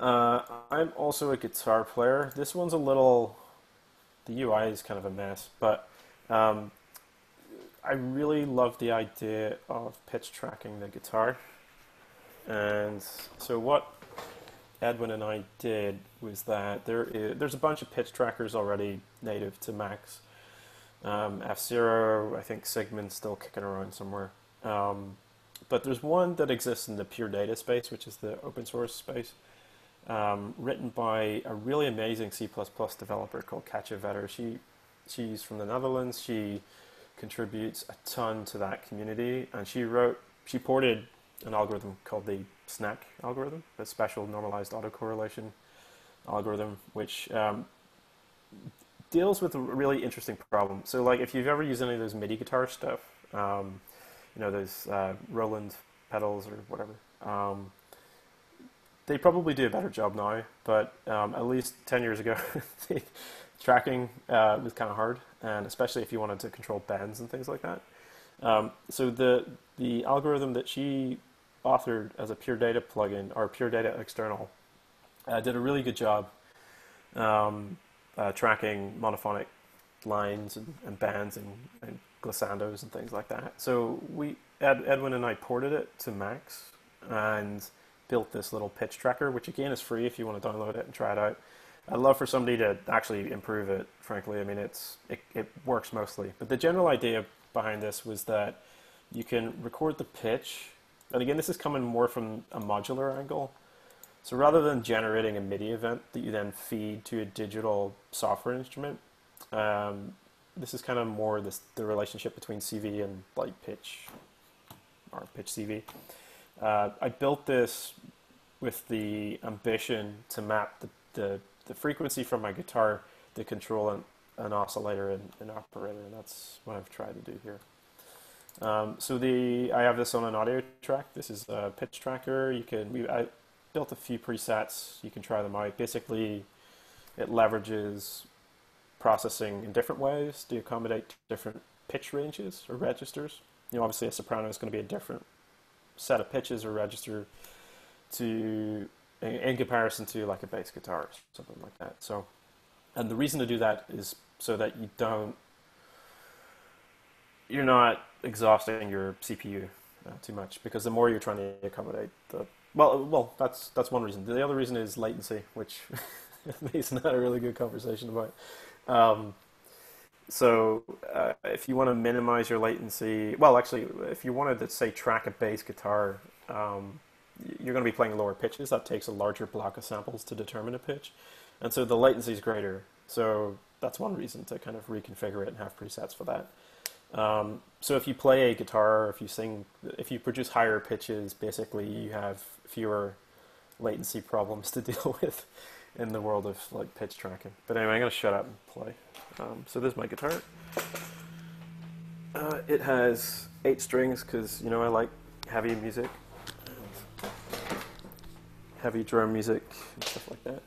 I'm also a guitar player. This one's a little, the UI is kind of a mess, but I really love the idea of pitch tracking the guitar. And so what Edwin and I did was that there's a bunch of pitch trackers already native to Max. F0, I think Sigmund's still kicking around somewhere. But there's one that exists in the Pure Data space, which is the open source space, written by a really amazing C++ developer called Katja Vetter. She's from the Netherlands. She contributes a ton to that community, and she ported an algorithm called the SNAC algorithm, a special normalized autocorrelation algorithm, which deals with a really interesting problem. So, like, if you've ever used any of those MIDI guitar stuff, you know, those Roland pedals or whatever, they probably do a better job now, but at least 10 years ago, the tracking was kind of hard, and especially if you wanted to control bends and things like that. So the algorithm that she authored as a Pure Data plugin, or Pure Data external, did a really good job tracking monophonic lines and bands and glissandos and things like that. So Edwin and I ported it to Max and built this little pitch tracker, which again is free if you want to download it and try it out. I'd love for somebody to actually improve it, frankly. I mean, it works mostly. But the general idea behind this was that you can record the pitch. And again, this is coming more from a modular angle. So rather than generating a MIDI event that you then feed to a digital software instrument, this is kind of more the relationship between CV and like pitch, or pitch CV. I built this with the ambition to map the frequency from my guitar to control an oscillator and an operator, and that's what I've tried to do here. So I have this on an audio track. This is a pitch tracker. I built a few presets. You can try them out. Basically, it leverages processing in different ways to accommodate different pitch ranges or registers. You know, obviously a soprano is going to be a different set of pitches or register in comparison to like a bass guitar or something like that. So, and the reason to do that is so that you're not exhausting your CPU too much, because the more you're trying to accommodate well, that's one reason. The other reason is latency, which Mason had a really good conversation about. So if you want to minimize your latency, well, actually, if you wanted to, say, track a bass guitar, you're going to be playing lower pitches. That takes a larger block of samples to determine a pitch. And so the latency is greater. So that's one reason to kind of reconfigure it and have presets for that. So if you play a guitar, if you produce higher pitches, basically you have fewer latency problems to deal with in the world of like pitch tracking. But anyway, I'm going to shut up and play. So this is my guitar. It has 8 strings because, you know, I like heavy music, heavy drum music and stuff like that.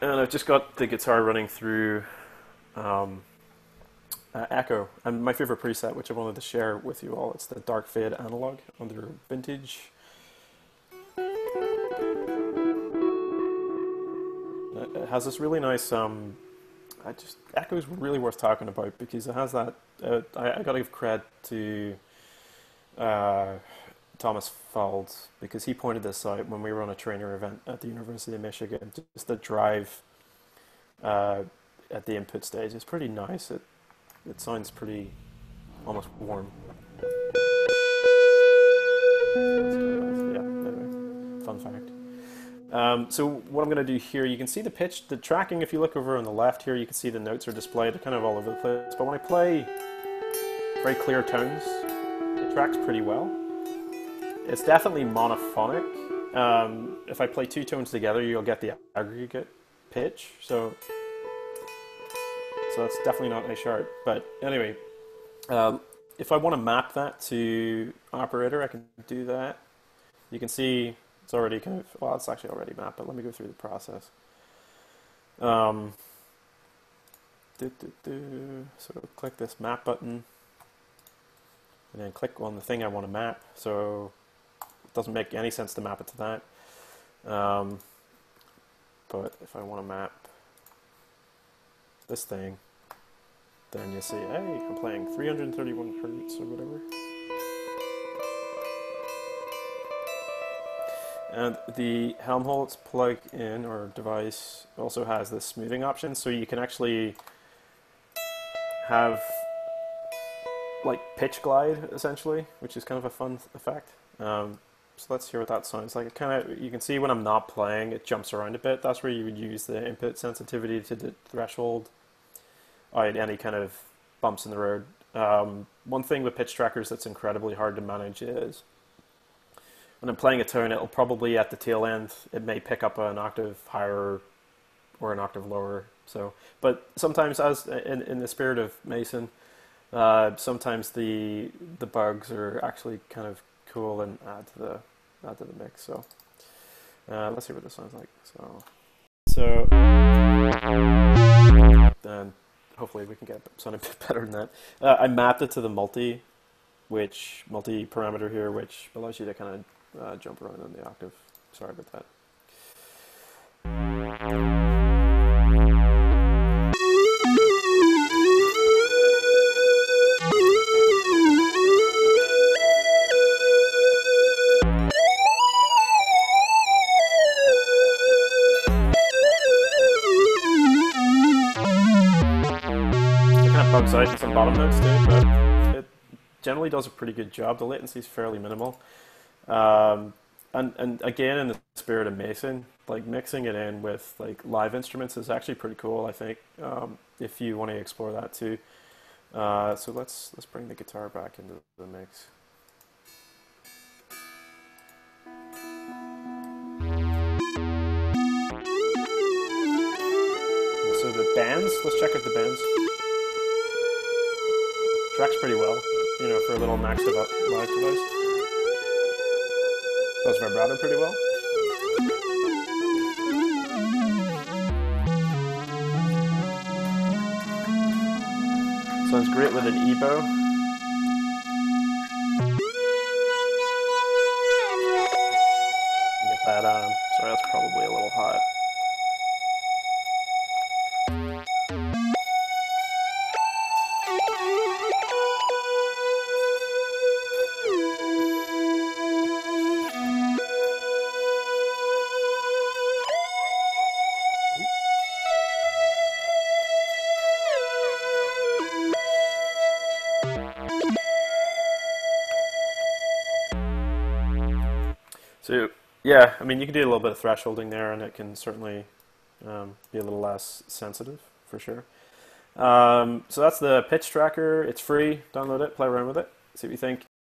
And I've just got the guitar running through Echo, and my favorite preset, which I wanted to share with you all, it's the dark fade analog under vintage. It has this really nice. Echo is really worth talking about because it has that. I got to give credit to Thomas Foulds, because he pointed this out when we were on a trainer event at the University of Michigan. Just the drive at the input stage is pretty nice. It sounds pretty, almost warm. Yeah, anyway, fun fact. So what I'm going to do here, you can see the pitch, the tracking. If you look over on the left here, you can see the notes are displayed. They're kind of all over the place. But when I play very clear tones, it tracks pretty well. It's definitely monophonic. If I play 2 tones together, you'll get the aggregate pitch. So that's definitely not A sharp. But anyway, if I want to map that to operator, I can do that. You can see it's already kind of, well, it's actually already mapped, but let me go through the process. So click this map button, and then click on the thing I want to map. So it doesn't make any sense to map it to that. But if I want to map this thing, then you see, hey, I'm playing 331 hertz or whatever. And the Helmholtz plug-in or device also has this smoothing option, so you can actually have like pitch glide essentially, which is kind of a fun effect. So let's hear what that sounds like. It kind of, you can see when I'm not playing, it jumps around a bit. That's where you would use the input sensitivity to the threshold out any kind of bumps in the road. One thing with pitch trackers that's incredibly hard to manage is, when I'm playing a tone, it'll probably at the tail end, it may pick up an octave higher or an octave lower. So, but sometimes, as in the spirit of Mason, sometimes the bugs are actually kind of cool and add to the mix. So let's see what this sounds like. So then hopefully we can get something a bit better than that. I mapped it to the multi-parameter here, which allows you to kind of jump around on the octave. Sorry about that. It kind of bumps out in some bottom notes too, but it generally does a pretty good job. The latency is fairly minimal. And again, in the spirit of Mason, like mixing it in with like live instruments is actually pretty cool, I think, if you want to explore that too. So let's bring the guitar back into the mix. And so the bends, let's check out the bends. Tracks pretty well, you know, for a little Max for Live device. Does vibrato pretty well. Sounds great with an ebow. Get that on. Sorry, that's probably a little hot. So yeah, I mean, you can do a little bit of thresholding there, and it can certainly be a little less sensitive for sure. So that's the pitch tracker. It's free. Download it, play around with it, see what you think.